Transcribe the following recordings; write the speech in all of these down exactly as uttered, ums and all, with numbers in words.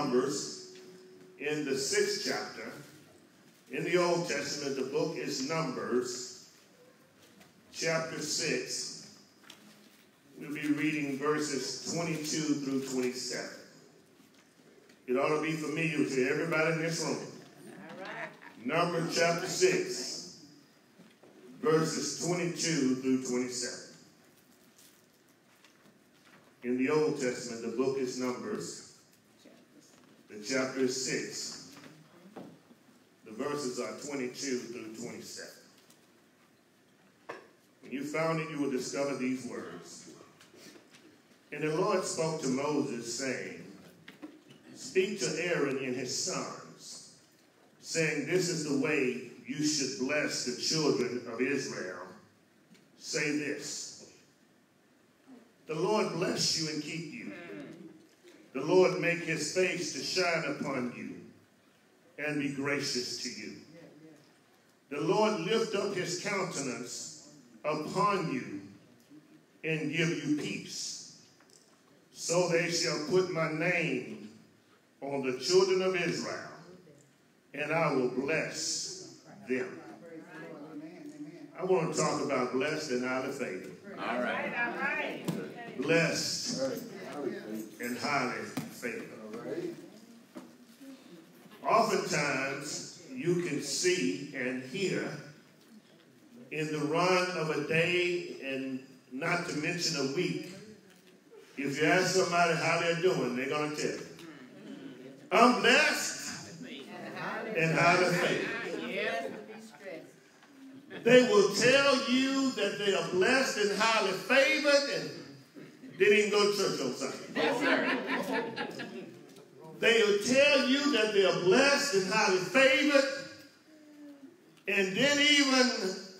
Numbers in the sixth chapter. In the Old Testament, the book is Numbers, chapter six. We'll be reading verses twenty-two through twenty-seven. It ought to be familiar to everybody in this room. All right. Numbers chapter six, verses twenty-two through twenty-seven. In the Old Testament, the book is Numbers. The chapter is six. The verses are twenty-two through twenty-seven. When you found it, you will discover these words. And the Lord spoke to Moses, saying, Speak to Aaron and his sons, saying, This is the way you should bless the children of Israel. Say this, The Lord bless you and keep you. The Lord make his face to shine upon you and be gracious to you. The Lord lift up his countenance upon you and give you peace. So they shall put my name on the children of Israel, and I will bless them. I want to talk about blessed and highly favored. All right, all right. Blessed and highly favored. All right. Oftentimes, you can see and hear in the run of a day and not to mention a week, if you ask somebody how they're doing, they're going to tell you, I'm blessed and highly favored. They will tell you that they are blessed and highly favored and they didn't go to church on Sunday. They will tell you that they are blessed and highly favored, and then even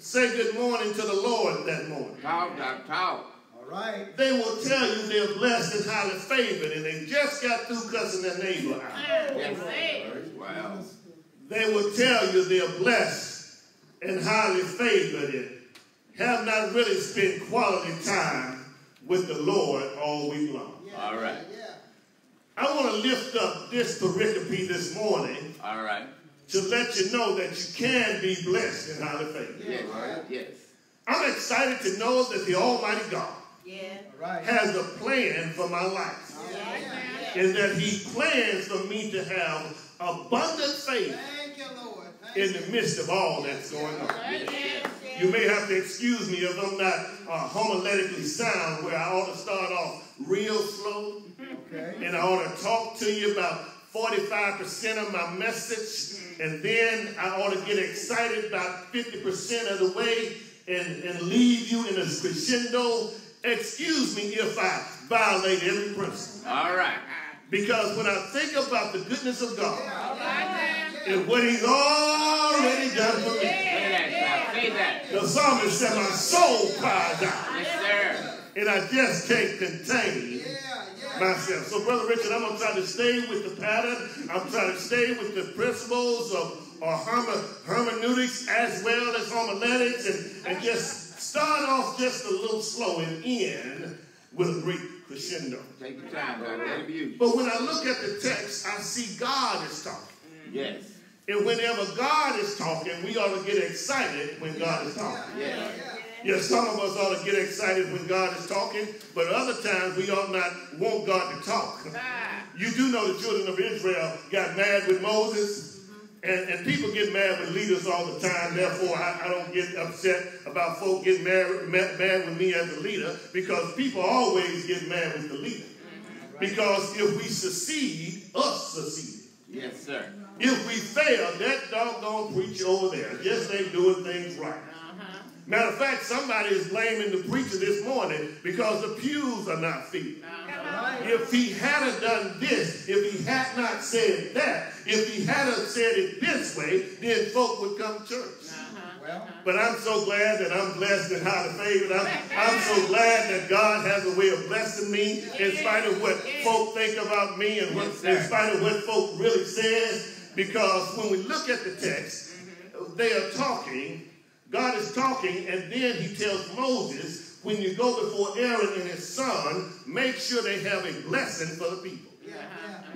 say good morning to the Lord that morning. Talk, talk, talk. All right. They will tell you they are blessed and highly favored, and they just got through cussing their neighbor out. Yes. Wow. They will tell you they are blessed and highly favored, and have not really spent quality time with the Lord all week long. Yeah. All right. I want to lift up this pericope this morning. All right. To let you know that you can be blessed and highly favored. Yes. Right. Yes. I'm excited to know that the Almighty God yeah. has a plan for my life. Right. Yeah. And that he plans for me to have abundant faith Thank you, Lord. Thank in the midst of all that's going on. Yes. Yes. You may have to excuse me if I'm not uh, homiletically sound, where I ought to start off real slow. Okay. And I ought to talk to you about forty-five percent of my message, and then I ought to get excited about fifty percent of the way and, and leave you in a crescendo. Excuse me if I violate every principle. All right. Because when I think about the goodness of God yeah. and what he's already done for me, yeah. Yeah. the psalmist said, my soul cried out, yes, and I just can't contain yeah. myself. So, Brother Richard, I'm going to try to stay with the pattern. I'm trying to stay with the principles of or hermeneutics as well as homiletics, and, and just start off just a little slow and end with a great crescendo. Take your time, brother. Let it be you. But when I look at the text, I see God is talking. Yes. And whenever God is talking, we ought to get excited when God is talking. Yeah. yeah. Yes, some of us ought to get excited when God is talking, but other times we ought not want God to talk. You do know the children of Israel got mad with Moses, and, and people get mad with leaders all the time. Therefore, I, I don't get upset about folk getting mad, mad, mad with me as a leader, because people always get mad with the leader. Because if we succeed, us succeed. Yes, sir. If we fail, that doggone preacher over there just ain't doing things right. Matter of fact, somebody is blaming the preacher this morning because the pews are not filled. If he hadn't done this, if he had not said that, if he hadn't said it this way, then folk would come to church. Well, but I'm so glad that I'm blessed and highly favored. I'm, I'm so glad that God has a way of blessing me in spite of what folk think about me and what, in spite of what folk really says. Because when we look at the text, they are talking. God is talking, and then he tells Moses, when you go before Aaron and his son, make sure they have a blessing for the people.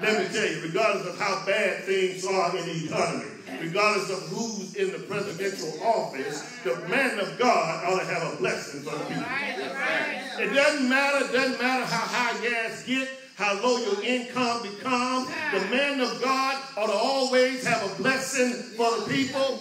Let me tell you, regardless of how bad things are in the economy, regardless of who's in the presidential office, the man of God ought to have a blessing for the people. It doesn't matter, doesn't matter how high gas gets, how low your income becomes. The man of God ought to always have a blessing for the people.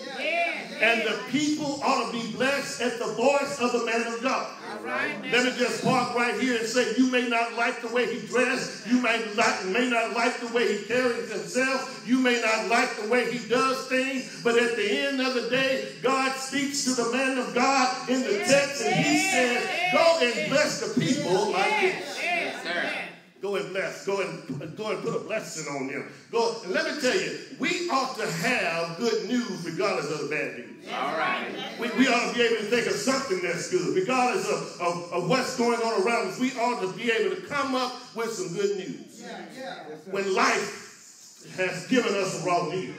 And the people ought to be blessed at the voice of the man of God. Right, let me just park right here and say, you may not like the way he dressed. You may not, may not like the way he carries himself. You may not like the way he does things. But at the end of the day, God speaks to the man of God in the text, and he says, go and bless the people like this. Yes, sir. Go and bless. Go and, go and put a blessing on them. Go, and let me tell you, we ought to have good news regardless of the bad news. All right. We, we ought to be able to think of something that's good. Regardless of, of, of what's going on around us, we ought to be able to come up with some good news. Yeah, yeah. When life has given us a raw deal,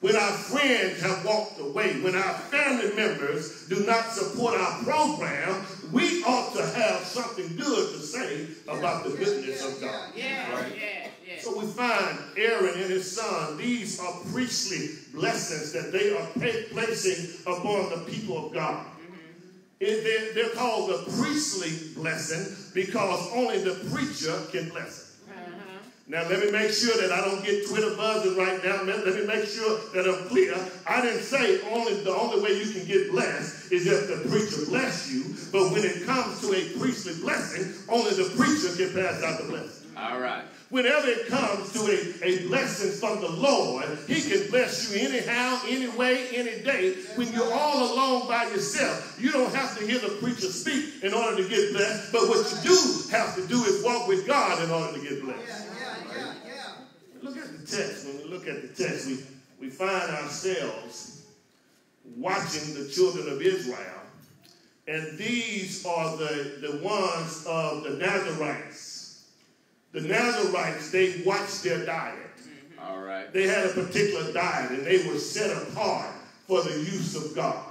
when our friends have walked away, when our family members do not support our program, we ought to have something good to say about the goodness of God. Yeah, right? Yeah, yeah. So we find Aaron and his son, these are priestly blessings that they are placing upon the people of God. Mm-hmm. they're, they're called the priestly blessing because only the preacher can bless it. Now, let me make sure that I don't get Twitter buzzing right now. Let me make sure that I'm clear. I didn't say only the only way you can get blessed is if the preacher bless you. But when it comes to a priestly blessing, only the preacher can pass out the blessing. All right. Whenever it comes to a, a blessing from the Lord, he can bless you anyhow, any way, any day. When you're all alone by yourself, you don't have to hear the preacher speak in order to get blessed. But what you do have to do is walk with God in order to get blessed. Look at the text. When we look at the text, we, we find ourselves watching the children of Israel. And these are the, the ones of the Nazarites. The Nazarites, they watched their diet. All right. They had a particular diet, and they were set apart for the use of God.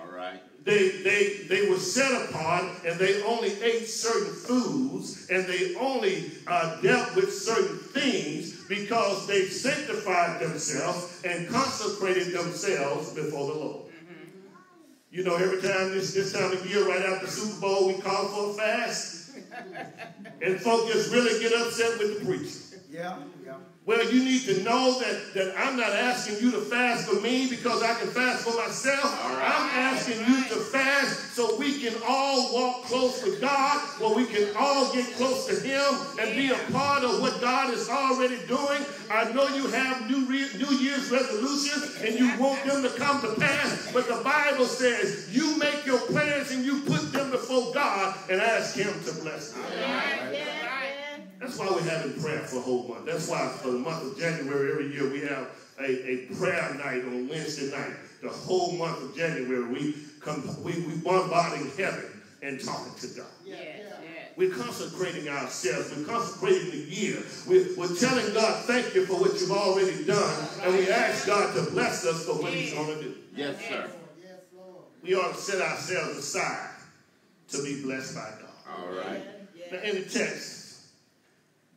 All right. They, they, they were set apart, and they only ate certain foods, and they only uh, dealt with certain things because they sanctified themselves and consecrated themselves before the Lord. Mm-hmm. You know, every time this, this time of year, right after the Super Bowl, we call for a fast, and folks just really get upset with the preacher. Yeah, yeah. Well, you need to know that, that I'm not asking you to fast for me because I can fast for myself. Right. I'm asking right. you to fast so we can all walk close to God, where we can all get close to him and be a part of what God is already doing. I know you have New, Re- New Year's resolutions and you want them to come to pass, but the Bible says you make your plans and you put them before God and ask him to bless them. Right. Yeah. That's why we're having prayer for a whole month. That's why for the month of January every year we have a, a prayer night on Wednesday night. The whole month of January we come, we, we bombarding heaven and talking to God. Yeah. Yeah. We're consecrating ourselves. We're consecrating the year. We're, we're telling God thank you for what you've already done. And we ask God to bless us for what he's going to do. Yes, sir. Yes, Lord. We ought to set ourselves aside to be blessed by God. All right. Yeah. Yeah. Now in the text,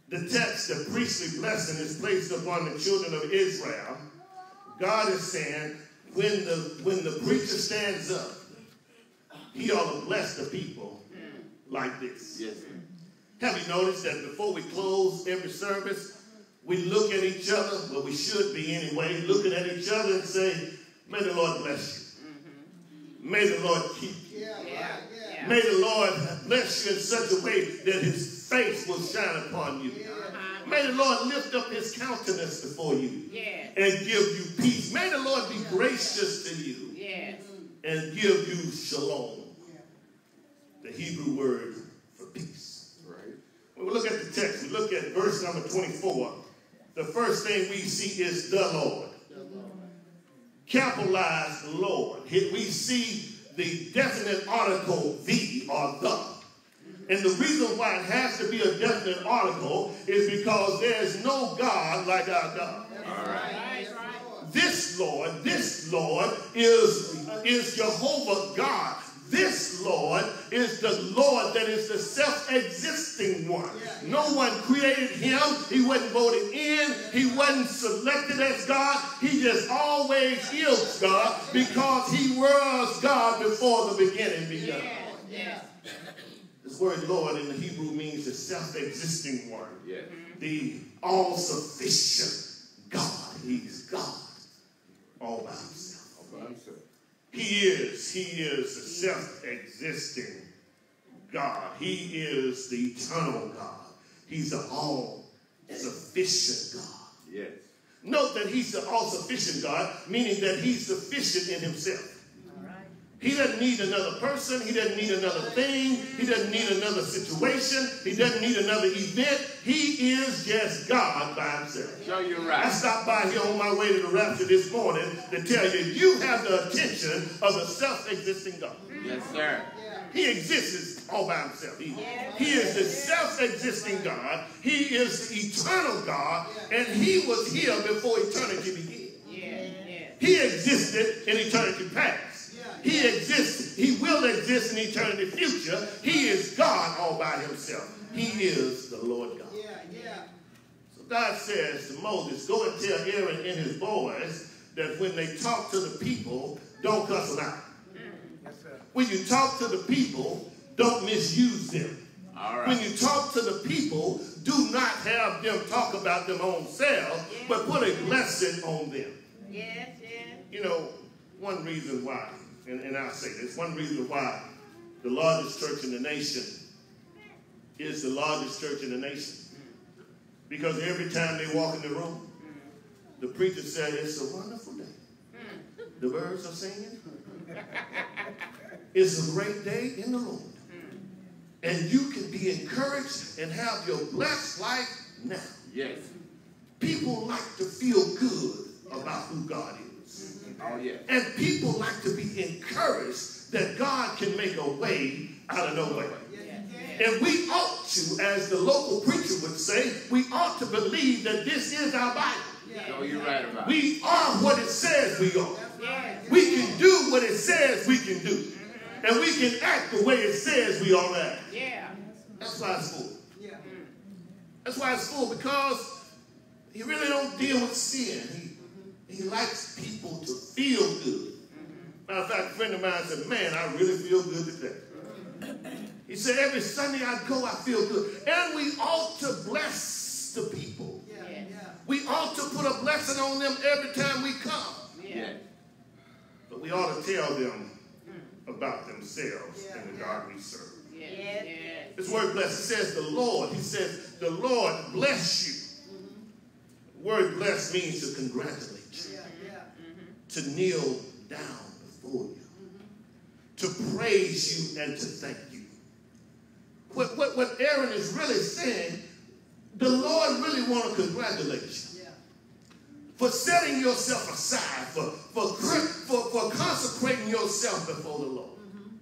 The text, the priestly blessing is placed upon the children of Israel. God is saying, when the, when the preacher stands up, he ought to bless the people like this. Yes, sir. Have you noticed that before we close every service, we look at each other, but we should be anyway, looking at each other and say, may the Lord bless you. May the Lord keep you. Yeah, yeah, yeah. May the Lord bless you in such a way that his face will shine upon you. Uh-huh. May the Lord lift up his countenance before you yeah. and give you peace. May the Lord be gracious to you yes. and give you shalom, the Hebrew word for peace. Right. When we look at the text, we look at verse number twenty-four. The first thing we see is the Lord. The Lord. Capitalized Lord. We see the definite article, the or the. And the reason why it has to be a definite article is because there is no God like our God. All right. This Lord, this Lord is, is Jehovah God. This Lord is the Lord that is the self-existing one. Yeah. No one created him. He wasn't voted in. He wasn't selected as God. He just always is God because he was God before the beginning began. Yeah. Yeah. This word Lord in the Hebrew means the self-existing one. Yeah. The all-sufficient God. He's God all by himself. All by himself. He is, he is the self-existing God. He is the eternal God. He's the all-sufficient God. Yes. Note that he's the all-sufficient God, meaning that he's sufficient in himself. All right. He doesn't need another person. He doesn't need another thing. He doesn't need another situation. He doesn't need another event. He is just God by himself. So you're right. I stopped by here on my way to the rapture this morning to tell you, you have the attention of the self-existing God. Yes, sir. He exists all by himself. He, he is the self-existing God. He is the eternal God. And he was here before eternity began. He existed in eternity past. He exists. He will exist in eternity future. He is God all by himself. He is the Lord God. Yeah, yeah. So God says to Moses, go and tell Aaron and his boys that when they talk to the people, don't cuss them out. Yes, sir. When you talk to the people, don't misuse them. All right. When you talk to the people, do not have them talk about them own selves, yes, but put a blessing on them. Yes, yes. You know, one reason why, and, and I'll say this, one reason why the largest church in the nation is the largest church in the nation. Because every time they walk in the room, the preacher says, it's a wonderful day. The birds are singing. It's a great day in the Lord. And you can be encouraged and have your blessed life now. Yes. People like to feel good about who God is. Oh, yeah. And people like to be encouraged that God can make a way out of no way. And we ought to, as the local preacher would say, we ought to believe that this is our Bible. Yeah. No, you're right about it. We are what it says we are. Right. We can do what it says we can do. Mm-hmm. And we can act the way it says we ought to act. Yeah. That's why it's full. Yeah. That's why it's full, because he really don't deal with sin. He, he likes people to feel good. Mm-hmm. Matter of fact, a friend of mine said, man, I really feel good today. He said, every Sunday I go, I feel good. And we ought to bless the people. Yeah, yeah. We ought to put a blessing on them every time we come. Yeah. But we ought to tell them about themselves, yeah, and the God we serve. Yeah. Yeah. This word bless, it says the Lord. He says, the Lord bless you. Mm-hmm. The word bless means to congratulate you. Yeah, yeah. Mm-hmm. To kneel down before you. Mm-hmm. To praise you and to thank you. What, what, what Aaron is really saying, the Lord really wants to congratulate you, yeah, for setting yourself aside, for, for, for, for consecrating yourself before the Lord. Mm-hmm.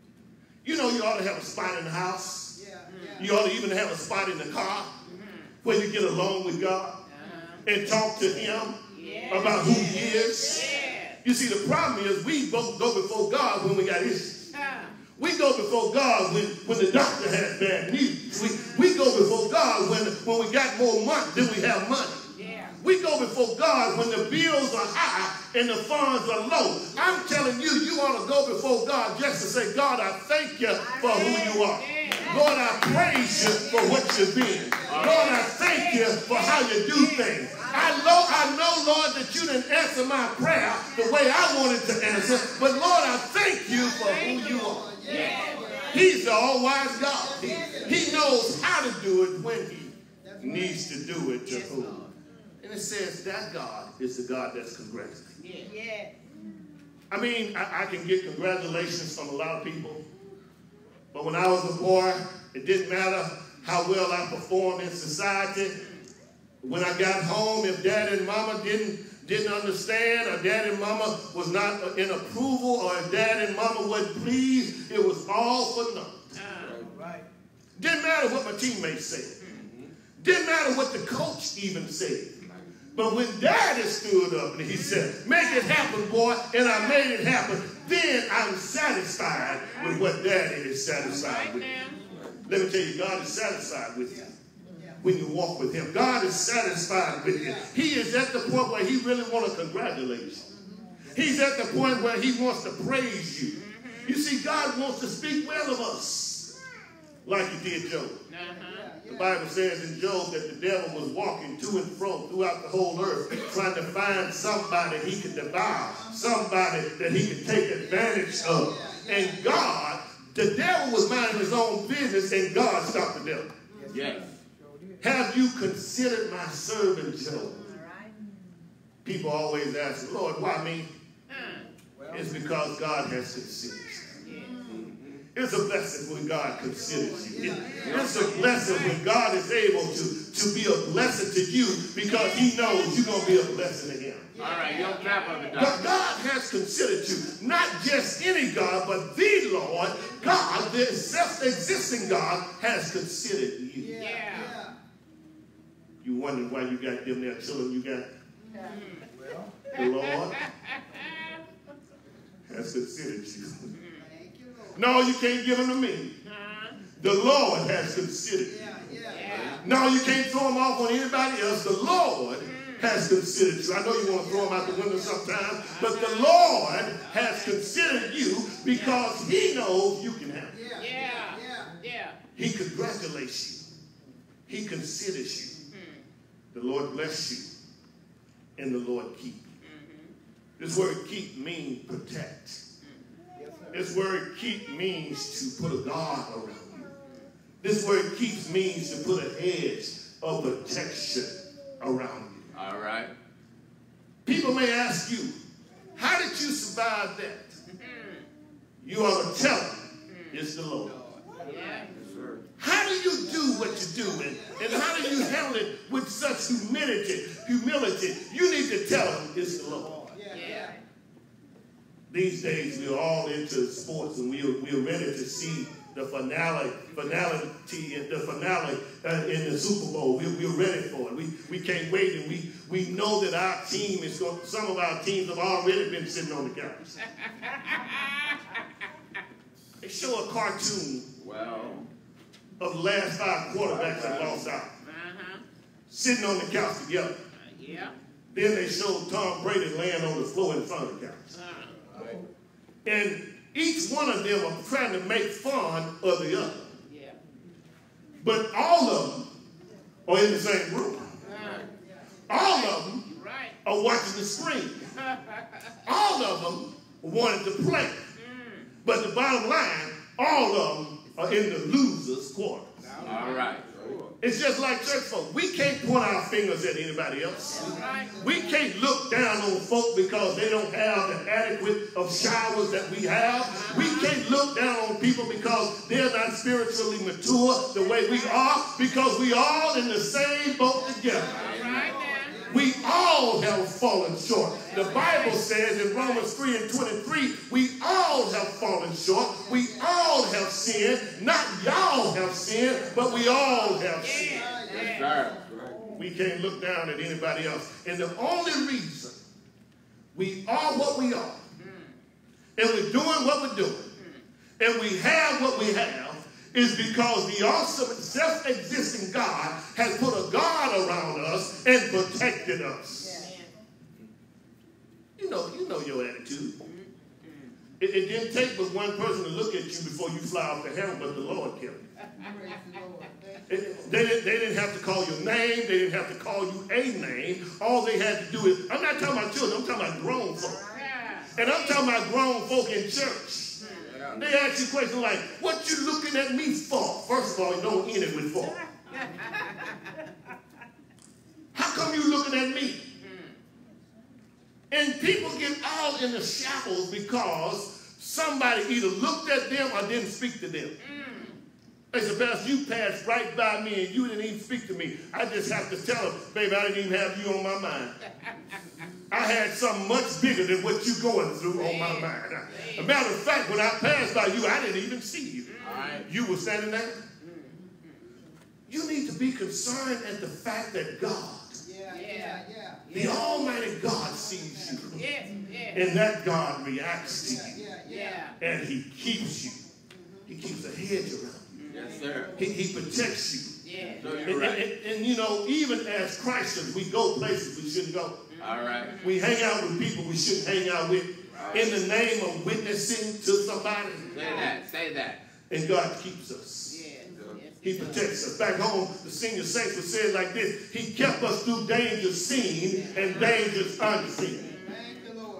You know you ought to have a spot in the house. Yeah. Yeah. You ought to even have a spot in the car, mm-hmm, where you get along with God, uh-huh, and talk to him, yeah, about who he is. Yeah. You see, the problem is we both go before God when we got issues. We go before God when, when the doctor has bad news. We, we go before God when, when we got more money than we have money. Yeah. We go before God when the bills are high and the funds are low. I'm telling you, you ought to go before God just to say, God, I thank you for who you are. Lord, I praise you for what you've been. Lord, I thank you for how you do things. I know, I know, Lord, that you didn't answer my prayer the way I wanted to answer, but Lord, I thank you for who you are. Yeah. He's the all-wise God. He, he knows how to do it when he needs to do it to whom. And it says that God is the God that's congratulating. Yeah. I mean, I, I can get congratulations from a lot of people, but when I was a boy, it didn't matter how well I performed in society. When I got home, if Dad and Mama didn't didn't understand, or Dad and Mama was not in approval, or if Dad and Mama wasn't pleased, it was all for nothing. Right. Didn't matter what my teammates said. Mm-hmm. Didn't matter what the coach even said. But when Daddy stood up and he said, make it happen, boy, and I made it happen, then I'm satisfied with what Daddy is satisfied with. Let me tell you, God is satisfied with you when you walk with him. God is satisfied with you. He is at the point where he really wants to congratulate you. He's at the point where he wants to praise you. You see, God wants to speak well of us, like he did Job. The Bible says in Job that the devil was walking to and fro throughout the whole earth, trying to find somebody he could devour, somebody that he could take advantage of. And God, the devil was minding his own business, and God stopped the devil. Yes. Have you considered my servant Job? People always ask, Lord, why me? It's because God has considered you. It's a blessing when God considers you. It's a blessing when God is able to, to be a blessing to you because he knows you're going to be a blessing to him. All right, you'll clap on the doctor. But God has considered you. Not just any God, but the Lord, God, the self-existing God, has considered you. Yeah. Yeah. You wonder why you got them there children you got. Yeah. Well, the Lord has considered you. Thank you, Lord. No, you can't give them to me. Uh-huh. The Lord has considered you. Yeah, yeah. Yeah. No, you can't throw them off on anybody else. The Lord mm. has considered you. I know you want to throw them out the window sometimes, but the Lord has considered you because yeah. he knows you can have it. Yeah. Yeah. Yeah. Yeah. He congratulates you. He considers you. Mm. The Lord bless you. And the Lord keep. Mm-hmm. This word keep means protect. Mm-hmm. Yes, this word keep means to put a guard around you. This word keeps means to put a hedge of protection around you. All right. People may ask you, how did you survive that? Mm-hmm. You ought to tell them mm-hmm. it's the Lord. Yeah. How do you do what you do, and, and how do you handle it with such humility? Humility, you need to tell them it's the Lord. Yeah. These days we're all into sports, and we're we're ready to see the finale, finality, the finale uh, in the Super Bowl. We're, we're ready for it. We we can't wait, and we we know that our team is going. Some of our teams have already been sitting on the couch. They show a cartoon. Wow. Of the last five quarterbacks that lost out. Uh-huh. Sitting on the couch together. Uh, yeah. Then they showed Tom Brady laying on the floor in front of the couch. Uh-huh. Right. And each one of them are trying to make fun of the other. Yeah. But all of them are in the same room. Uh-huh. All of them right. are watching the screen. All of them wanted to play. Mm. But the bottom line, all of them are in the loser's quarters. All right. It's just like church folk. We can't point our fingers at anybody else. Right. We can't look down on folk because they don't have the adequate of showers that we have. We can't look down on people because they're not spiritually mature the way we are, because we all in the same boat together. Right. We all have fallen short. The Bible says in Romans three and twenty-three, we all have fallen short. We all have sinned. Not y'all have sinned, but we all have sinned. Yes, we can't look down at anybody else. And the only reason we are what we are, and we're doing what we're doing, and we have what we have, is because the awesome self-existing God has put a guard around us and protected us. Yeah. You know, you know your attitude. Mm-hmm. It, it didn't take but one person to look at you before you fly off the handle, but the Lord kept you. They didn't, they didn't have to call your name. They didn't have to call you a name. All they had to do is, I'm not talking about children, I'm talking about grown folk. And I'm talking about grown folk in church. They ask you questions like, what you looking at me for? First of all, you don't end it with for. How come you looking at me? And people get all in the shackles because somebody either looked at them or didn't speak to them. They said, Bess, you passed right by me and you didn't even speak to me. I just have to tell them, baby, I didn't even have you on my mind. I had something much bigger than what you're going through on my mind. A matter of fact, when I passed by you, I didn't even see you. Right. You were standing there. You need to be concerned at the fact that God yeah, yeah, yeah. The Almighty God sees you. And that God reacts to you. And he keeps you. He keeps a hedge around you. Yes, sir. He, he protects you. Yeah. So and, right. and, and, and you know, even as Christians, we go places we shouldn't go. All right. We hang out with people we shouldn't hang out with. Right. In the name of witnessing to somebody. Say that. Say that. And God keeps us. Yeah. He protects us. Back home, the senior saints would say it like this: he kept us through dangers seen and dangers unseen.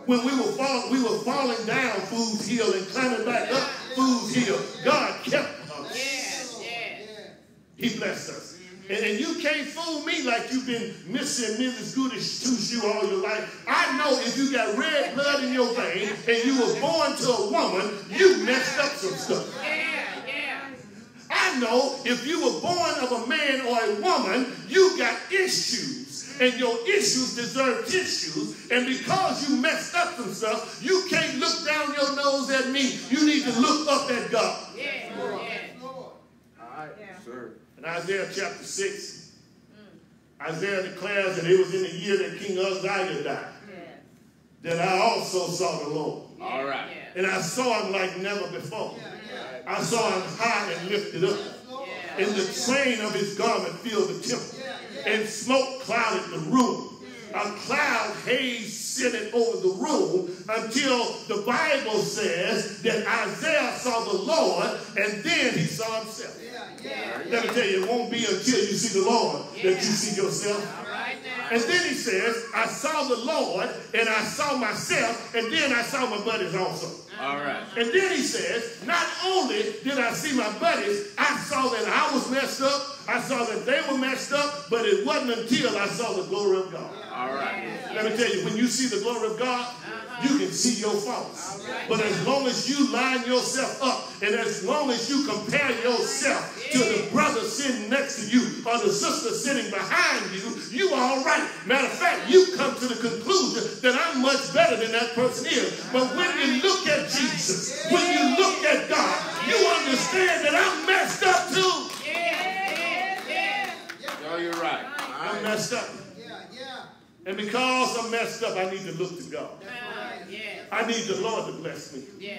When we were falling, we were falling down Fool's Hill and climbing back up Fool's Hill. God kept us. Yeah. Yeah. He blessed us. Mm-hmm. and, and you can't fool me like you've been missing Missus Goodish two shoe all your life. I know if you got red blood in your veins and you were born to a woman, you messed up some stuff. Yeah. Yeah. I know if you were born of a man or a woman, you got issues. And your issues deserve tissues. And because you messed up some stuff, you can't look down your nose at me. You need to look up at God. Yeah. All right, sir. In Isaiah chapter six, mm. Isaiah declares that it was in the year that King Uzziah died, yeah, that I also saw the Lord. Yeah. All right. And I saw him like never before. Yeah. Yeah. I saw him high and lifted up. Yeah. And the train of his garment filled the temple. Yeah. And smoke clouded the room. A cloud haze sitting over the room until the Bible says that Isaiah saw the Lord and then he saw himself. Yeah, yeah, Let yeah. me tell you, it won't be until you see the Lord yeah. that you see yourself. Right, and then he says, I saw the Lord and I saw myself and then I saw my buddies also. All right. And then he says, not only did I see my buddies, I saw that I was messed up. I saw that they were messed up, but it wasn't until I saw the glory of God. All right. Let me tell you, when you see the glory of God, uh-huh, you can see your faults. Right. But as long as you line yourself up, and as long as you compare yourself yeah. to the brother sitting next to you or the sister sitting behind you, you are all right. Matter of fact, you come to the conclusion that I'm much better than that person is. But when you look at Jesus, when you look at God, you understand that I'm messed up too. Oh, you're right. I'm messed up. Yeah, yeah. And because I'm messed up, I need to look to God. That's right. Yeah. I need the Lord to bless me. Yeah.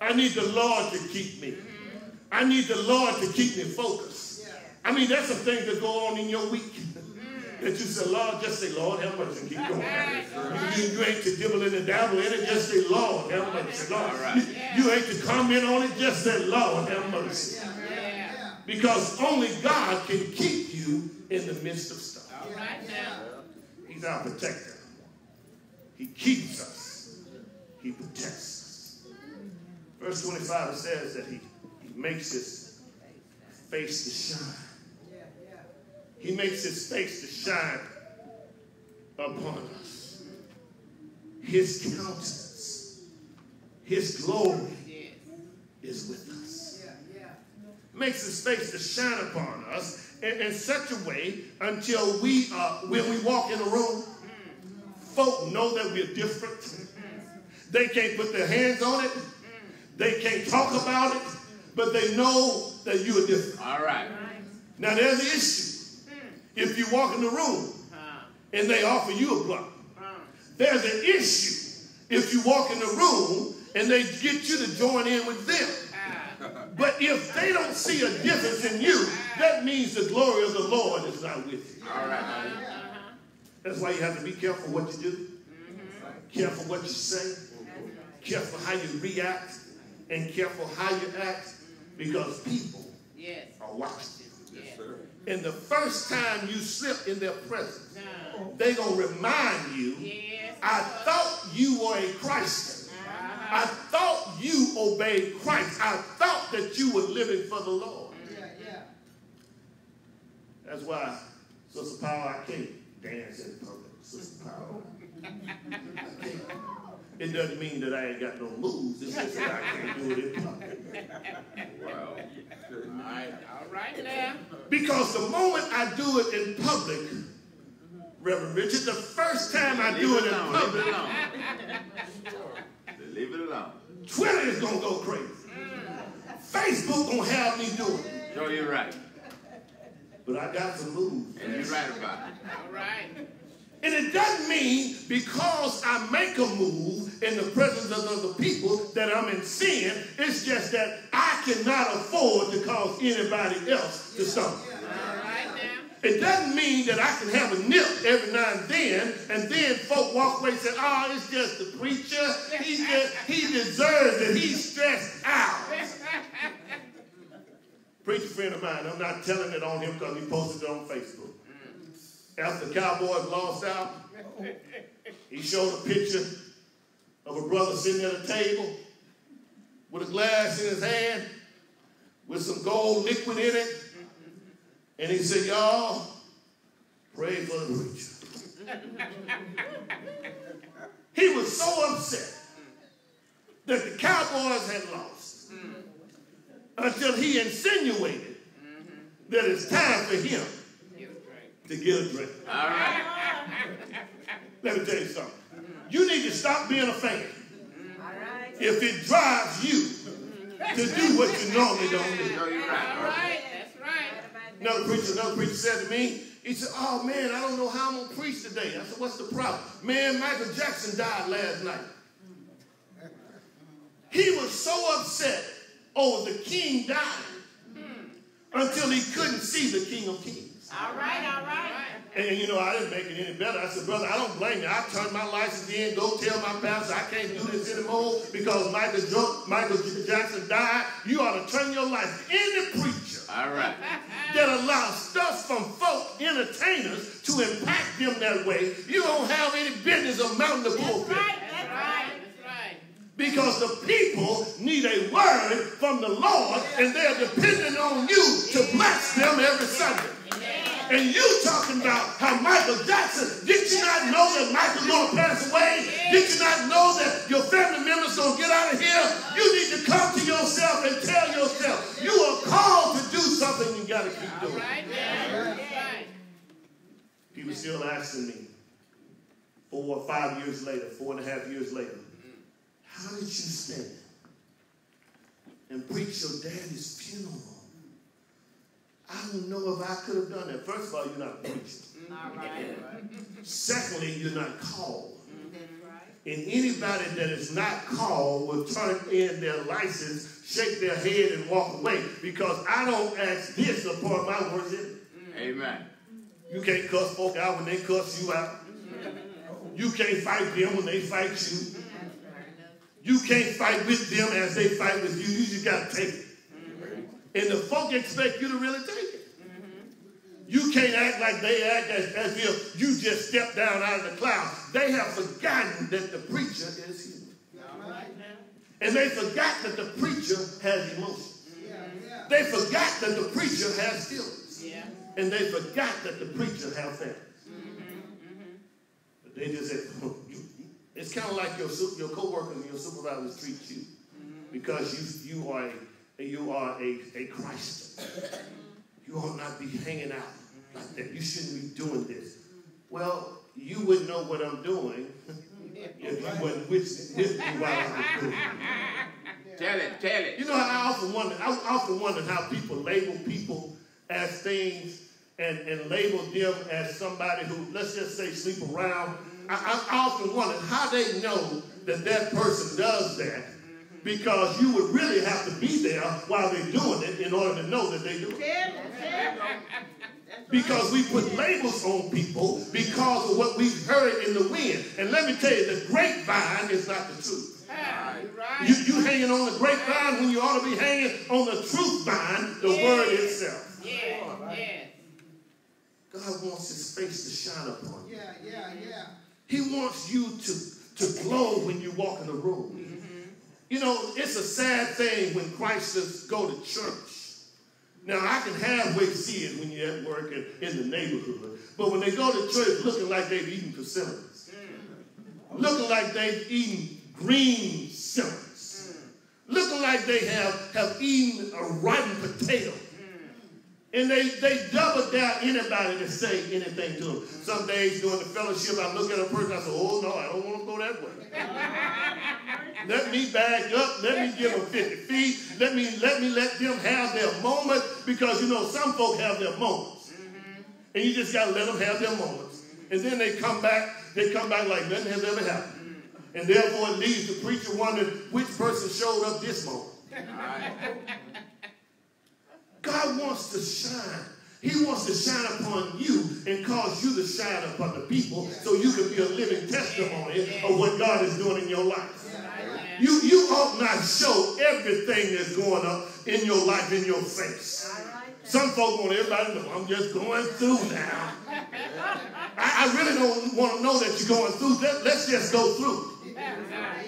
I need the Lord to keep me. Mm-hmm. I need the Lord to keep me focused. Yeah. I mean, that's a thing that goes on in your week. Mm-hmm. That you say, Lord, just say, Lord, help us and keep going. Right. Right. You, you ain't to dibble in and dabble in it, just say, Lord, have mercy. Lord. Right. You, yeah. you ain't to comment on it, just say, Lord, have mercy. Yeah. Yeah. Because only God can keep you in the midst of stuff. Right now. He's our protector. He keeps us. He protects us. Verse twenty-five says that he, he makes his face to shine. He makes his face to shine upon us. His countenance, his glory is with us. Makes his face to shine upon us In, in such a way until we, uh, when we walk in a room, folk know that we're different. They can't put their hands on it. They can't talk about it. But they know that you are different. All right. Now there's the issue. If you walk in the room and they offer you a block, there's an issue. If you walk in the room and they get you to join in with them. But if they don't see a difference in you, that means the glory of the Lord is not with you. All right. That's why you have to be careful what you do, mm-hmm, careful what you say, careful how you react, and careful how you act, because people yes. are watching you. Yes, sir. And the first time you slip in their presence, no. they're going to remind you, yes, I thought you were a Christian. I thought you obeyed Christ. I thought that you were living for the Lord. Yeah, yeah. That's why, Sister Power, I can't dance in public, Sister Power. It doesn't mean that I ain't got no moves. It's just that I can't do it in public. Wow. All right now. Because the moment I do it in public, Reverend Richard, the first time I do it in public, leave it alone. Twitter is going to go crazy. Mm. Facebook going to have me do it. No, you're right. But I got some moves. And you're right about it. All right. And it doesn't mean because I make a move in the presence of other people that I'm in sin. It's just that I cannot afford to cause anybody else to suffer. It doesn't mean that I can have a nip every now and then, and then folk walk away and say, oh, it's just the preacher. He, just, he deserves it. He's stressed out. Preacher friend of mine, I'm not telling it on him because he posted it on Facebook. After the Cowboys lost out, he showed a picture of a brother sitting at a table with a glass in his hand with some gold liquid in it. And he said, y'all, pray for the preacher. He was so upset that the Cowboys had lost until he insinuated that it's time for him to get a drink. All right. Let me tell you something. You need to stop being a fan. All right. If it drives you to do what you normally don't do. All right. That's right. Another preacher, another preacher said to me, he said, oh man, I don't know how I'm going to preach today. I said, what's the problem? Man, Michael Jackson died last night. He was so upset over the king dying until he couldn't see the King of Kings. All right, all right. And, you know, I didn't make it any better. I said, brother, I don't blame you. I turned my license in, go tell my pastor I can't do this anymore because Michael, jo Michael Jackson died. You ought to turn your life into preacher. All right. That allows stuff from folk entertainers to impact them that way. You don't have any business of mounting the pulpit. That's right, that's right. That's right. Because the people need a word from the Lord, and they're depending on you to bless them every Sunday. And you talking about how Michael Jackson, did you not know that Michael's going to pass away? Did you not know that your family member's going to get out of here? You need to come to yourself and tell yourself, you are called to do something you got to keep doing. People still asking me, four or five years later, four and a half years later, how did you stand and preach your daddy's funeral? I don't know if I could have done that. First of all, you're not preached. All right. Secondly, you're not called. Right. And anybody that is not called will turn in their license, shake their head, and walk away. Because I don't ask this upon my words. Amen. You can't cuss folk out when they cuss you out. You can't fight them when they fight you. You can't fight with them as they fight with you. You just got to take it. And the folk expect you to really take it. Mm-hmm. You can't act like they act as, as if you just stepped down out of the cloud. They have forgotten that the preacher is human. Right. And they forgot that the preacher has emotions. Yeah, yeah. They forgot that the preacher has feelings. Yeah. And they forgot that the preacher has families. Mm-hmm. Mm-hmm. But they just said, oh, you, it's kind of like your, your co-workers and your supervisors treat you. Mm-hmm. Because you, you are a You are a, a Christ. You ought not be hanging out like that. You shouldn't be doing this. Well, you wouldn't know what I'm doing if you wasn't with me while I'm doing it. Tell it, tell it. You know, I often wonder, I often wonder how people label people as things and, and label them as somebody who, let's just say, sleep around. I, I often wonder how they know that that person does that. Because you would really have to be there while they're doing it in order to know that they do it. Because we put labels on people because of what we've heard in the wind. And let me tell you, the grapevine is not the truth. You, you hanging on the grapevine when you ought to be hanging on the truth vine, the word itself. God wants his face to shine upon you. Yeah, yeah, yeah. He wants you to, to glow when you walk in the road. You know, it's a sad thing when Christians go to church. Now, I can halfway see it when you're at work and in the neighborhood. But when they go to church looking like they've eaten persimmons, mm. looking like they've eaten green simmons, mm. looking like they have, have eaten a rotten potato, mm. and they, they double down anybody that say anything to them. Some days during the fellowship, I look at a person, I say, oh, no, I don't want to go that way. Let me back up. Let me give them fifty feet. Let me, let me let them have their moment because, you know, some folk have their moments. Mm-hmm. And you just got to let them have their moments. Mm-hmm. And then they come back, they come back like nothing has ever happened. And therefore it leaves the preacher wondering which person showed up this morning. God wants to shine. He wants to shine upon you and cause you to shine upon the people so you can be a living testimony of what God is doing in your life. You, you ought not show everything that's going up in your life in your face. Some folks want everybody to know, I'm just going through now. I, I really don't want to know that you're going through. Let, let's just go through.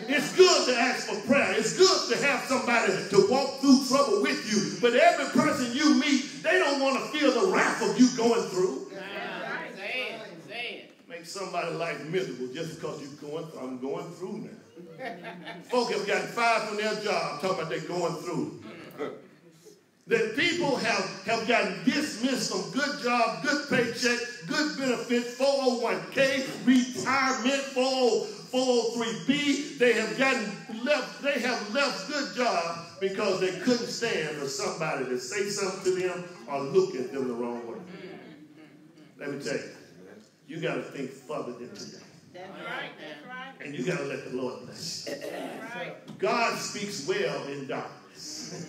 It's good to ask for prayer. It's good to have somebody to walk through trouble with you. But every person you meet, they don't want to feel the wrath of you going through. Make somebody life miserable just because you're going through. I'm going through now. Folks have gotten fired from their job talking about they're going through. That people have, have gotten dismissed from good job, good paycheck, good benefits, four oh one K, retirement, four oh three B. They have gotten left, they have left good job because they couldn't stand for somebody to say something to them or look at them the wrong way. Let me tell you, you got to think further than today. That's right, that's right. And you got to let the Lord bless you. That's right. God speaks well in darkness.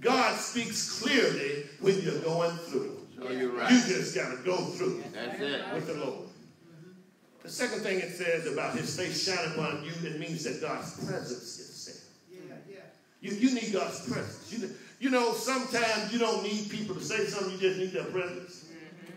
God speaks clearly when you're going through. Oh, you're right. You just got to go through. That's it. With the Lord. The second thing it says about his face shining upon you, it means that God's presence is there. Yeah, yeah. You, you need God's presence. You, you know, sometimes you don't need people to say something. You just need their presence. Mm-hmm.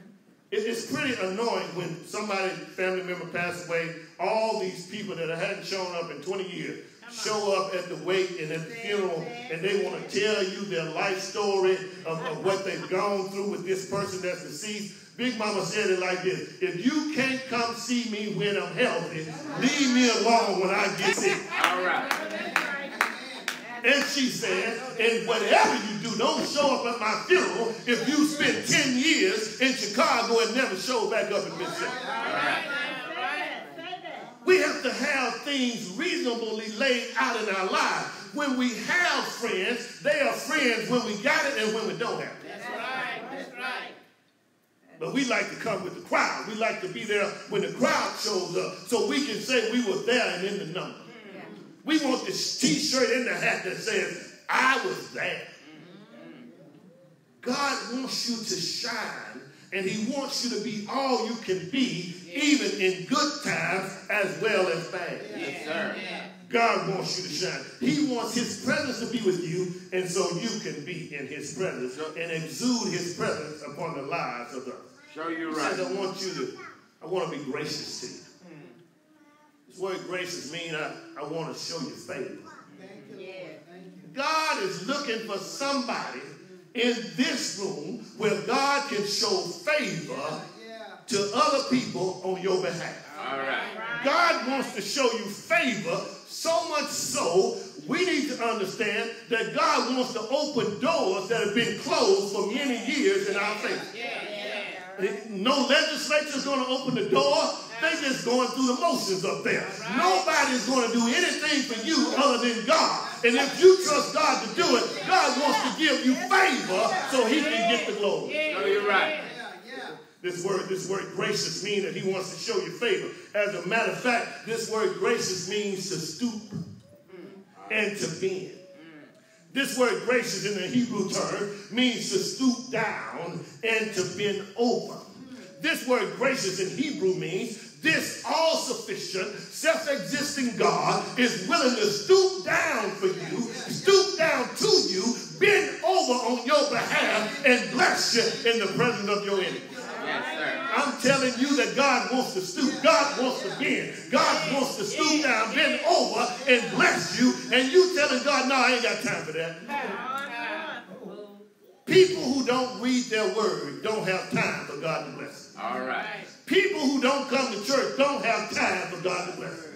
it, it's pretty annoying when somebody, family member passed away, all these people that hadn't shown up in twenty years, show up at the wake and at the funeral, and they want to tell you their life story of, of what they've gone through with this person that's deceased. Big Mama said it like this: if you can't come see me when I'm healthy, leave me alone when I get sick. All right. And she said, and whatever you do, don't show up at my funeral if you spent ten years in Chicago and never showed back up in Mississippi. All right. We have to have things reasonably laid out in our lives. When we have friends, they are friends when we got it and when we don't have it. That's right, that's right. But we like to come with the crowd. We like to be there when the crowd shows up so we can say we were there and in the number. Yeah. We want this t-shirt and the hat that says, I was there. Mm-hmm. God wants you to shine, and he wants you to be all you can be, even in good times as well as bad. Yes, sir. God wants you to shine. He wants his presence to be with you, and so you can be in his presence and exude his presence upon the lives of others. Sure, you're right. I want you to, I want to be gracious to you. This word gracious means I, I want to show you favor. God is looking for somebody in this room where God can show favor to other people on your behalf. All right. God wants to show you favor, so much so we need to understand that God wants to open doors that have been closed for many years in our faith. Yeah, yeah, yeah. No legislature is going to open the door. They're just going through the motions up there. Right. Nobody's going to do anything for you other than God. And if you trust God to do it, God wants to give you favor so he can get the glory. No, you're right. This word, this word gracious means that he wants to show you favor. As a matter of fact, this word gracious means to stoop and to bend. This word gracious in the Hebrew term means to stoop down and to bend over. This word gracious in Hebrew means this all-sufficient, self-existing God is willing to stoop down for you, stoop down to you, bend over on your behalf, and bless you in the presence of your enemy. I'm telling you that God wants to stoop. God wants to bend. God wants to stoop down, bend over, and bless you. And you telling God, no, I ain't got time for that. People who don't read their word don't have time for God to bless them. All right. People who don't come to church don't have time for God to bless them.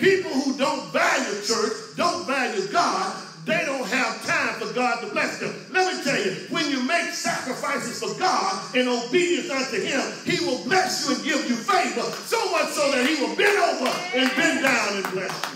People who don't value church, don't value God, they don't have time for God to bless them. Let me tell you, when you make sacrifices for God in obedience unto him, he will bless you and give you favor, so much so that he will bend over and bend down and bless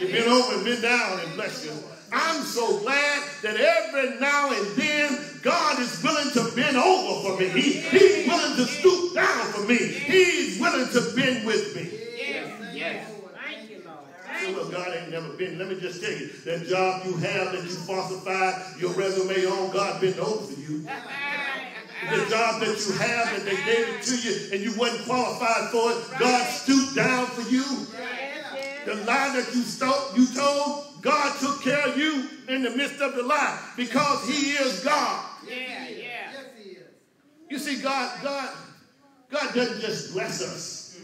you. He bent over and bend down and bless you. I'm so glad that every now and then God is willing to bend over for me. He, he's willing to stoop down for me. He's willing to bend with me. Yes, yes. Thank you, Lord. So look, God ain't never been. Let me just tell you, that job you have that you falsified your resume on, God bent over for you. The job that you have and they gave it to you and you wasn't qualified for it, God stooped down for you. The lie that you stole, you told, God took care of you in the midst of the lie because he is God. Yeah, yeah. Yes, he is. You see, God, God, God doesn't just bless us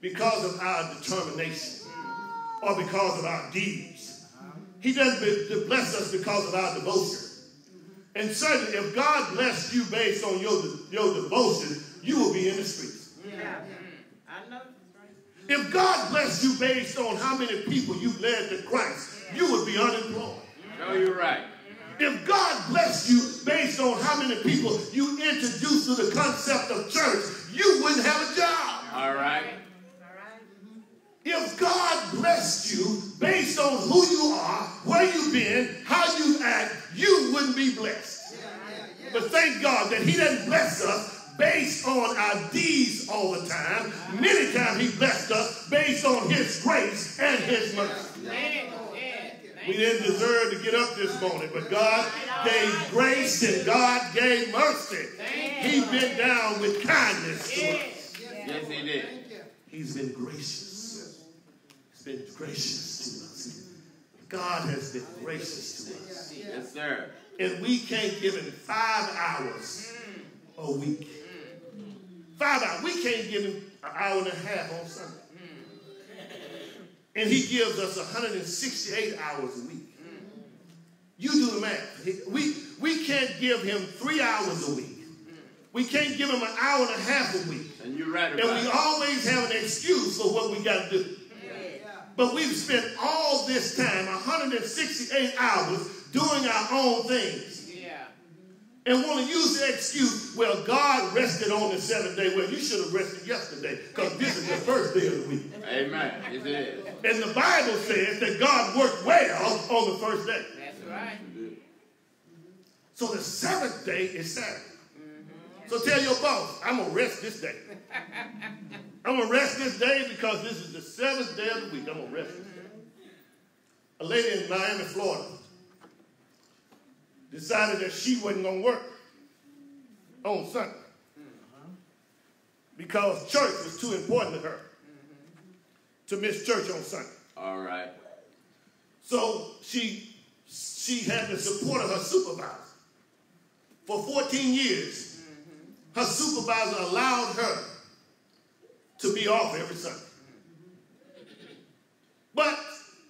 because of our determination or because of our deeds. He doesn't bless us because of our devotion. And certainly, if God blessed you based on your, your devotion, you will be in the streets. Yeah. I know. If God blessed you based on how many people you led to Christ, you would be unemployed. No, you're right. If God blessed you based on how many people you introduced to the concept of church, you wouldn't have a job. All right. If God blessed you based on who you are, where you've been, how you act, you wouldn't be blessed. Yeah, yeah, yeah. But thank God that he doesn't bless us based on our deeds all the time. Many times he blessed us based on his grace and his mercy. Yeah, yeah. We didn't deserve to get up this morning, but God gave grace and God gave mercy. He bent down with kindness to us. Yes, he did. He's been gracious. Been gracious to us. God has been gracious to us. Yes, sir. And we can't give him five hours a week. Five hours. We can't give him an hour and a half on Sunday. And he gives us one hundred sixty-eight hours a week. You do the math. We, we can't give him three hours a week. We can't give him an hour and a half a week. And you're right about it. And we always have an excuse for what we got to do. But we've spent all this time, one hundred sixty-eight hours, doing our own things. Yeah. And want to use the excuse, well, God rested on the seventh day. Well, you should have rested yesterday, because this is the first day of the week. Amen. It is. And the Bible says that God worked well on the first day. That's right. So the seventh day is Saturday. Mm-hmm. So tell your boss, I'm going to rest this day. I'm going to rest this day because this is the seventh day of the week. I'm going to rest this day. A lady in Miami, Florida, decided that she wasn't going to work on Sunday because church was too important to her to miss church on Sunday. All right. So she, she had the support of her supervisor. For fourteen years, her supervisor allowed her to be off every Sunday. But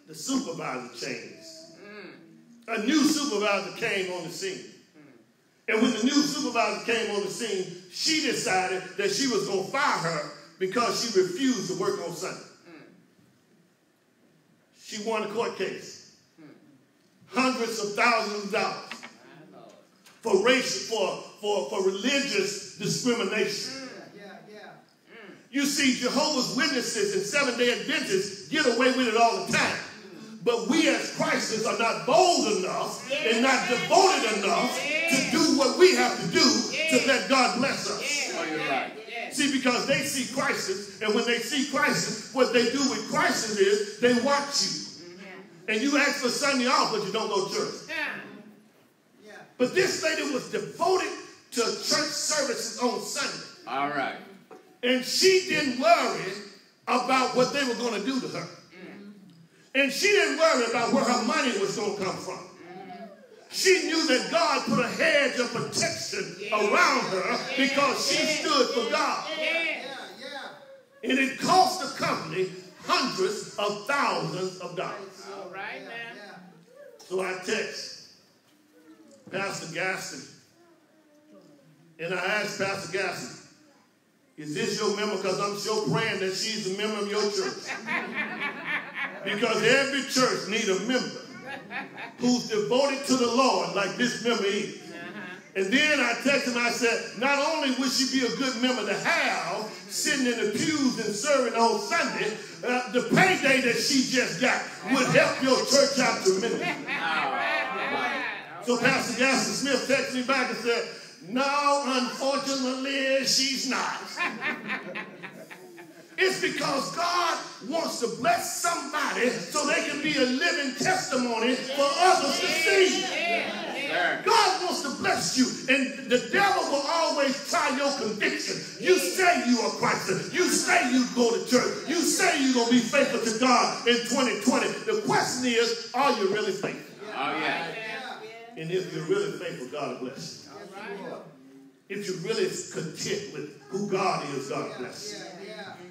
the supervisor changed. A new supervisor came on the scene. And when the new supervisor came on the scene, she decided that she was going to fire her because she refused to work on Sunday. She won a court case. Hundreds of thousands of dollars for race, for, for, for religious discrimination. You see, Jehovah's Witnesses and Seventh-day Adventists get away with it all the time. But we as Christians are not bold enough and not devoted enough to do what we have to do to let God bless us. Oh, you're right. See, because they see Christians, and when they see Christians, what they do with Christians is they watch you. And you ask for Sunday off, but you don't go to church. But this lady was devoted to church services on Sunday. All right. And she didn't worry about what they were going to do to her. Mm-hmm. And she didn't worry about where her money was going to come from. Mm-hmm. She knew that God put a hedge of protection yeah. around her because yeah. she stood for God. Yeah. Yeah. And it cost the company hundreds of thousands of dollars. All right, man. So I text Pastor Gaston. And I asked Pastor Gaston, is this your member? Because I'm sure praying that she's a member of your church. Because every church needs a member who's devoted to the Lord like this member is. Uh-huh. And then I texted him, I said, not only would she be a good member to have, sitting in the pews and serving on Sunday, uh, the payday that she just got would help your church out tremendously. So Pastor Gaston Smith texted me back and said, no, unfortunately, she's not. It's because God wants to bless somebody so they can be a living testimony for others to see. God wants to bless you, and the devil will always try your conviction. You say you are Christian. You say you go to church. You say you're going to be faithful to God in twenty twenty. The question is, are you really faithful? Oh, yeah. And if you're really faithful, God will bless you. If you're really content with who God is, God bless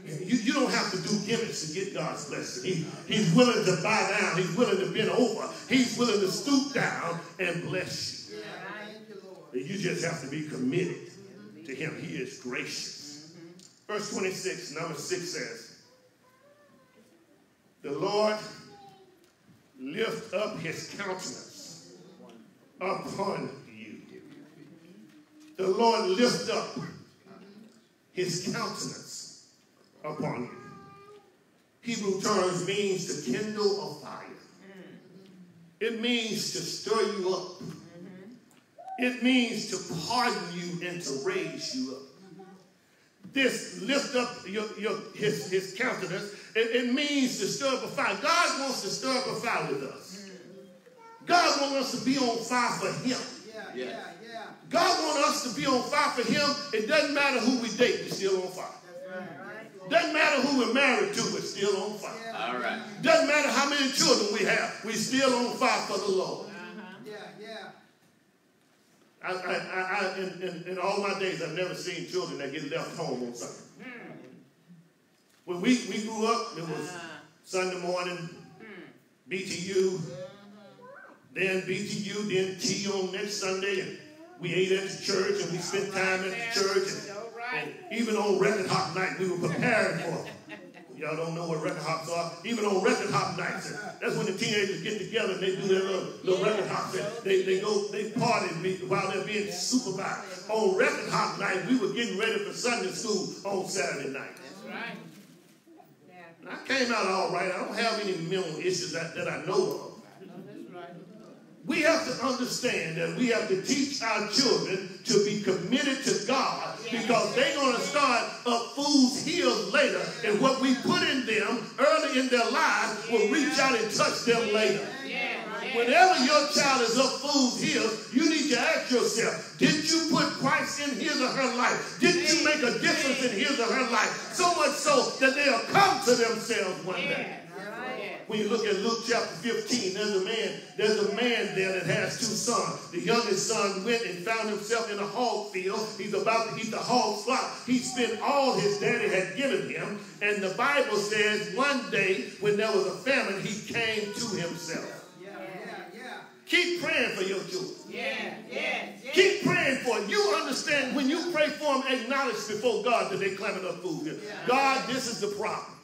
you. You, you don't have to do gimmicks to get God's blessing. He, he's willing to bow down. He's willing to bend over. He's willing to stoop down and bless you. And you just have to be committed to him. He is gracious. Verse twenty-six, number six says, the Lord lift up his countenance upon you. The Lord lift up his countenance upon you. Hebrew terms means to kindle a fire. It means to stir you up. It means to pardon you and to raise you up. This lift up your, your, his, his countenance, it, it means to stir up a fire. God wants to stir up a fire with us. God wants us to be on fire for him. Yeah. God wants us to be on fire for him. It doesn't matter who we date, we're still on fire. Doesn't matter who we're married to, we're still on fire. Yeah. All right. Doesn't matter how many children we have, we're still on fire for the Lord. Uh-huh. Yeah, yeah. I, I, I, in, in, in all my days, I've never seen children that get left home on Sunday. Mm. When we, we grew up, it was uh-huh. Sunday morning, mm. B T U, uh-huh. then B T U, then T on next Sunday, and we ate at the church, and we spent time at the church, and And even on Record Hop Night, we were preparing for them. Y'all don't know what Record Hops are. Even on Record Hop Nights, that's when the teenagers get together and they do their little, little Record Hops. They, they go, they party while they're being supervised. On Record Hop Night, we were getting ready for Sunday school on Saturday night. That's right. And I came out all right. I don't have any mental issues that, that I know of. We have to understand that we have to teach our children to be committed to God, because they're going to start up fool's heels later, and what we put in them early in their lives will reach out and touch them later. Whenever your child is up fool's heels, you need to ask yourself, did you put Christ in his or her life? Did you make a difference in his or her life? So much so that they'll come to themselves one day. When you look at Luke chapter fifteen, there's a man, there's a man there that has two sons. The youngest son went and found himself in a hog field. He's about to eat the hog flock. He spent all his daddy had given him. And the Bible says one day when there was a famine, he came to himself. Yeah, yeah, yeah. Keep praying for your children. Yeah, yeah, yeah. Keep praying for them. You understand, when you pray for them, acknowledge before God that they're climbing up food. Yeah. God, this is the problem.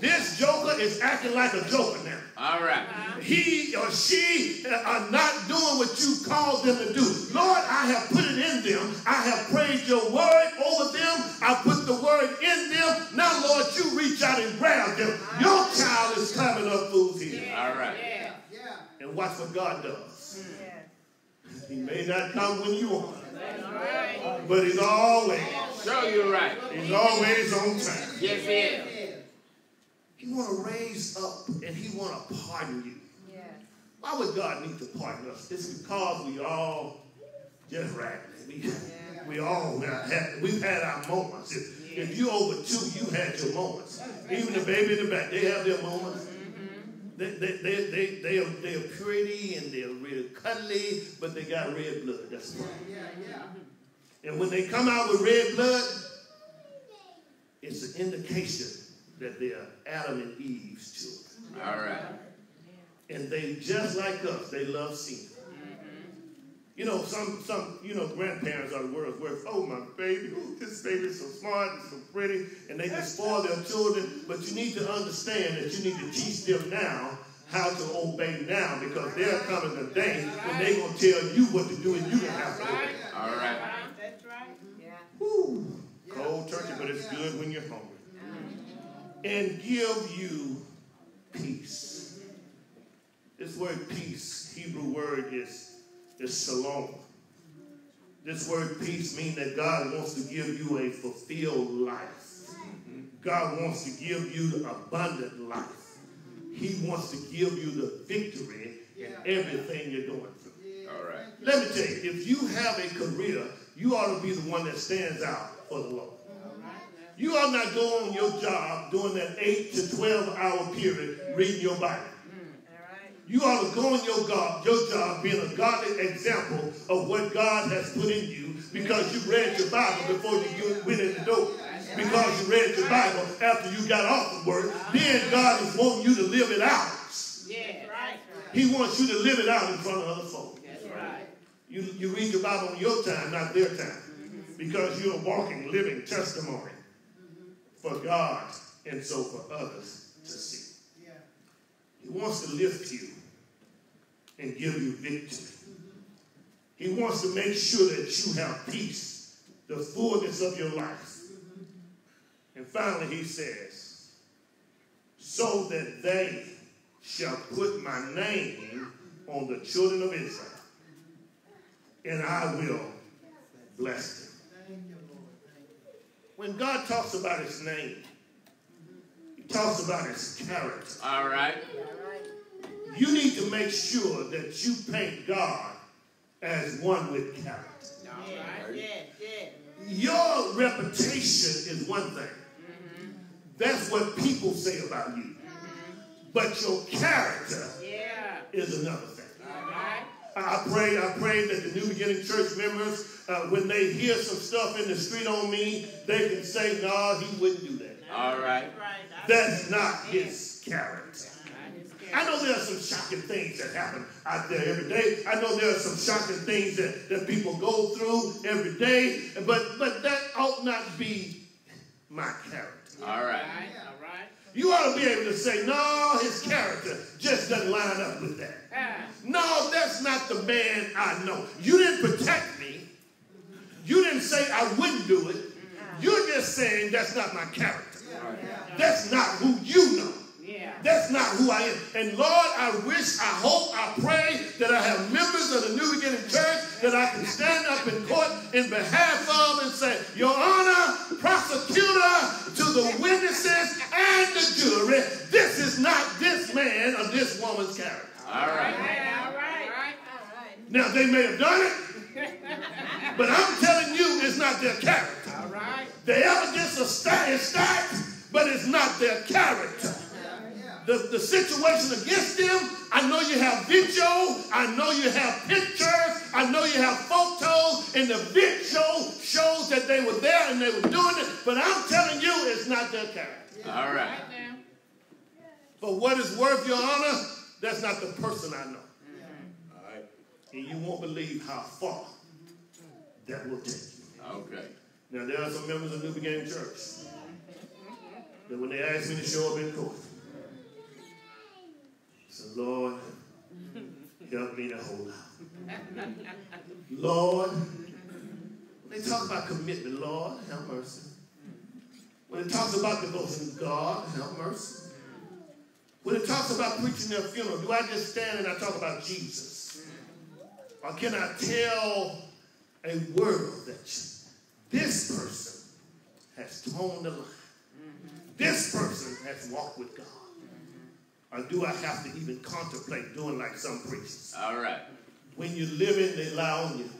This joker is acting like a joker now. All right. He or she are not doing what you called them to do. Lord, I have put it in them. I have prayed your word over them. I put the word in them. Now, Lord, you reach out and grab them. Your child is climbing up food here. All right. Yeah. And watch what God does. Yeah. He may not come when you want him. Right. But he's always. So you're right. He's always on time. Yes, he is. He want to raise up and he want to pardon you. Yeah. Why would God need to pardon us? It's because we all just ragged. We, yeah. we all had, we've had our moments. If, yeah. if you over two, you had your moments. Even the baby in the back, they have their moments. Mm-hmm. They they they they they are, they are pretty and they're real cuddly, but they got red blood. That's why. Yeah, yeah, yeah. And when they come out with red blood, it's an indication that they are Adam and Eve's children. All right. And they, just like us, they love sin. You know, some, some, you know, grandparents are the world's worst. Oh, my baby, oh, this baby's so smart and so pretty. And they just spoil their children. But you need to understand that you need to teach them now how to obey now, because there's coming a day when they're going to tell you what to do and you don't have to obey. All right. Woo, cold turkey, but it's good when you're hungry. And give you peace. This word peace, Hebrew word is, is shalom. This word peace means that God wants to give you a fulfilled life. God wants to give you the abundant life. He wants to give you the victory in everything you're going through. All right. Let me tell you, if you have a career, you ought to be the one that stands out for the Lord. You ought not go on your job during that eight to twelve hour period reading your Bible. You ought to go on your job, your job being a godly example of what God has put in you because you read your Bible before you went in the door. Because you read your Bible after you got off the work, then God is wanting you to live it out. He wants you to live it out in front of other folk. You, you read your Bible on your time, not their time. Because you're a walking, living testimony for God and so for others to see. He wants to lift you and give you victory. He wants to make sure that you have peace, the fullness of your life. And finally he says, so that they shall put my name on the children of Israel, and I will bless them. When God talks about his name, he talks about his character. All right. You need to make sure that you paint God as one with character. All right. Your reputation is one thing. Mm-hmm. That's what people say about you. Mm-hmm. But your character yeah. is another thing. All right. I pray, I pray that the New Beginning Church members, uh, when they hear some stuff in the street on me, they can say, no, nah, he wouldn't do that. All right. That's not his character. I know there are some shocking things that happen out there every day. I know there are some shocking things that, that people go through every day. But but that ought not be my character. All right. All right. You ought to be able to say, no, his character just doesn't line up with that. Ah. No, that's not the man I know. You didn't protect me. You didn't say I wouldn't do it. You're just saying that's not my character. Right. That's not who you know. That's not who I am. And Lord, I wish, I hope, I pray that I have members of the New Beginning Church that I can stand up in court in behalf of and say, Your Honor, prosecutor, to the witnesses and the jury, this is not this man or this woman's character. All right. All right. All right. Now, they may have done it, but I'm telling you it's not their character. All right. The evidence is stacked, but it's not their character. The, the situation against them, I know you have video, I know you have pictures, I know you have photos, and the video shows that they were there and they were doing it, but I'm telling you, it's not their character. Yeah. All right. But what is worth, Your Honor, that's not the person I know. Yeah. All right. And you won't believe how far that will take you. Okay. Now, there are some members of New Beginning Church that when they ask me to show up in court, Lord, help me to hold out. Lord, when they talk about commitment, Lord, have mercy. When it talks about devotion, God, have mercy. When it talks about preaching their funeral, do I just stand and I talk about Jesus? Or can I tell a world that this person has torn the line? This person has walked with God. Or do I have to even contemplate doing like some priests? All right. When you're living, they lie on you.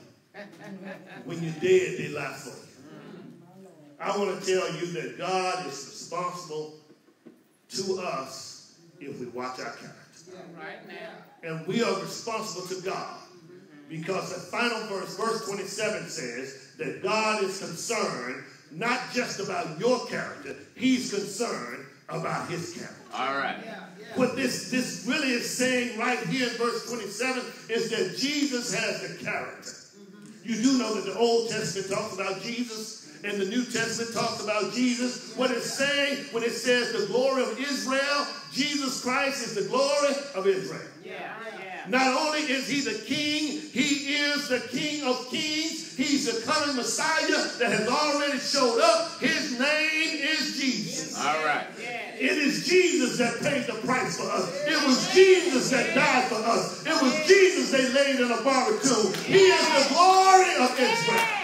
When you're dead, they lie for you. I want to tell you that God is responsible to us if we watch our character. Right now. And we are responsible to God because the final verse, verse twenty-seven says that God is concerned not just about your character. He's concerned about his character. All right. Yeah. What this, this really is saying right here in verse twenty-seven is that Jesus has the character. You do know that the Old Testament talks about Jesus in the New Testament talks about Jesus. What it's saying when it says the glory of Israel, Jesus Christ is the glory of Israel. Yeah. Yeah. Not only is he the king, he is the King of Kings. He's the coming Messiah that has already showed up. His name is Jesus. All right. Yeah. It is Jesus that paid the price for us. It was Jesus that died for us. It was Jesus they laid in a borrowed tomb. He is the glory of Israel.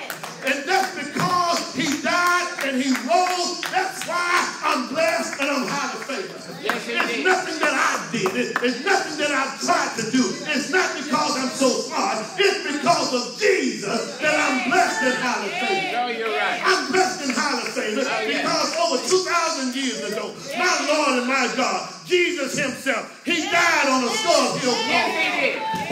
And that's because he died and he rose. That's why I'm blessed and I'm highly favored. Yes, it's nothing that I did. It, it's nothing that I tried to do. It's not because I'm so smart. It's because of Jesus that I'm blessed and highly favored. No, you're right. I'm blessed and highly favored oh, yeah. because over two thousand years ago, my Lord and my God, Jesus himself, he died on a skull hill cross.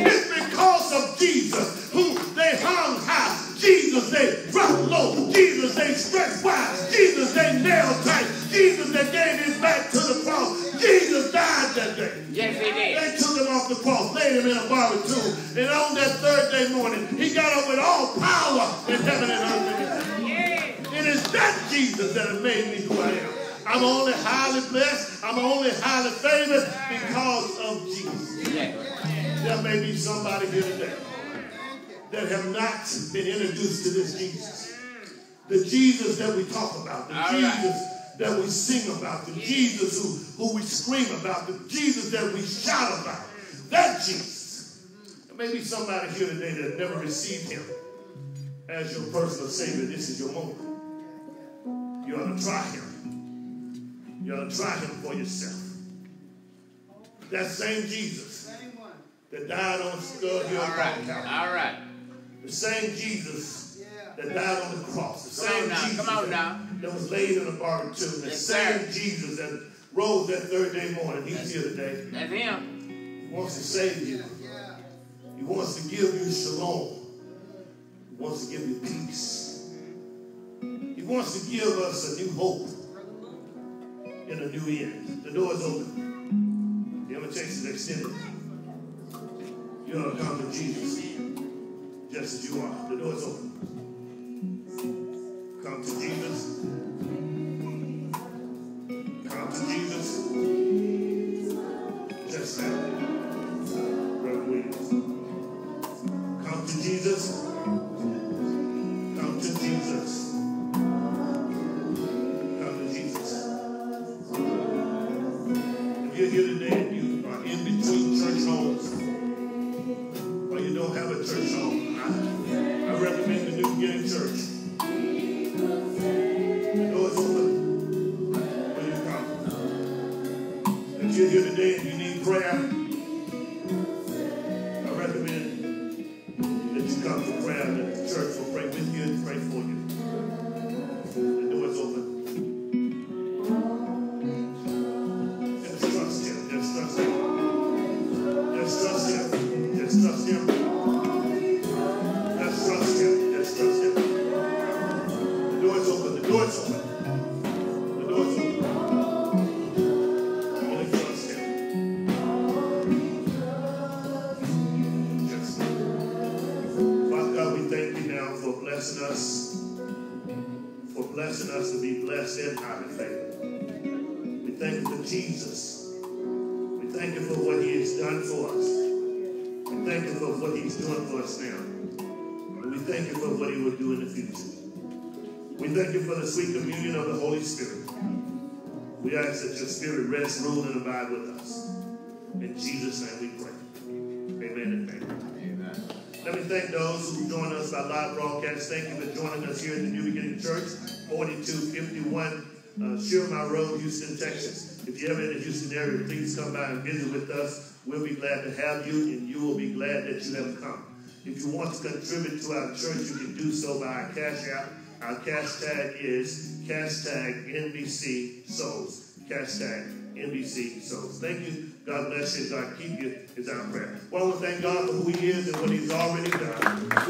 It's because of Jesus who they hung high. Jesus they dropped low. Jesus they stretched wide. Jesus they nailed tight. Jesus that gave his back to the cross. Jesus died that day. Yes, he did. They took him off the cross, laid him in a borrowed tomb. And on that third day morning, he got up with all power in heaven and earth. Yeah. It is that Jesus that has made me who I am. I'm only highly blessed. I'm only highly favored because of Jesus. Yeah. There may be somebody here today that have not been introduced to this Jesus. The Jesus that we talk about. The all Jesus right. that we sing about, the Jesus who, who we scream about, the Jesus that we shout about, that Jesus. There may be somebody here today that never received him as your personal Savior. This is your moment. You ought to try him. You ought to try him for yourself. That same Jesus that died on Skull Hill. All right. All right. The same Jesus that died on the cross. The same Jesus. Come on now. That was laid in a borrowed tomb. The yes, same sir. Jesus that rose that third day morning. He's that's, here today. That's him. He wants to save you. He wants to give you shalom. He wants to give you peace. He wants to give us a new hope and a new end. The door is open. The invitation is extended. You ought to come to Jesus just as you are. The door is open. Come to Jesus. Come to Jesus. Just that. Brother Williams. Come to Jesus. Come to Jesus. Come to Jesus. If you're here today and you are in between church homes, or you don't have a church home, I, I recommend the New Beginning Church. Today, if you need prayer, I recommend that you come to prayer and that the church will pray with you and pray for you. The door is open. Just trust him. Just trust him. Just trust him. Just trust him. Just trust him. Just trust him. The door is open. The door is open. Us to be blessed and highly favored. We thank you for Jesus. We thank you for what he has done for us. We thank you for what he's doing for us now. And we thank you for what he will do in the future. We thank you for the sweet communion of the Holy Spirit. We ask that your spirit rest, rule, and abide with us. In Jesus' name we pray. Amen and thank you. Amen. Let me thank those who join us by live broadcast. Thank you for joining us here at the New Beginning Church, forty-two fifty-one uh, Schurmier Road, Houston, Texas. If you're ever in the Houston area, please come by and visit with us. We'll be glad to have you, and you will be glad that you have come. If you want to contribute to our church, you can do so by our cash app. Our cash tag is hashtag N B C Souls. Hashtag N B C Souls. Thank you. God bless you. God keep you is our prayer. Well, I want to thank God for who he is and what he's already done.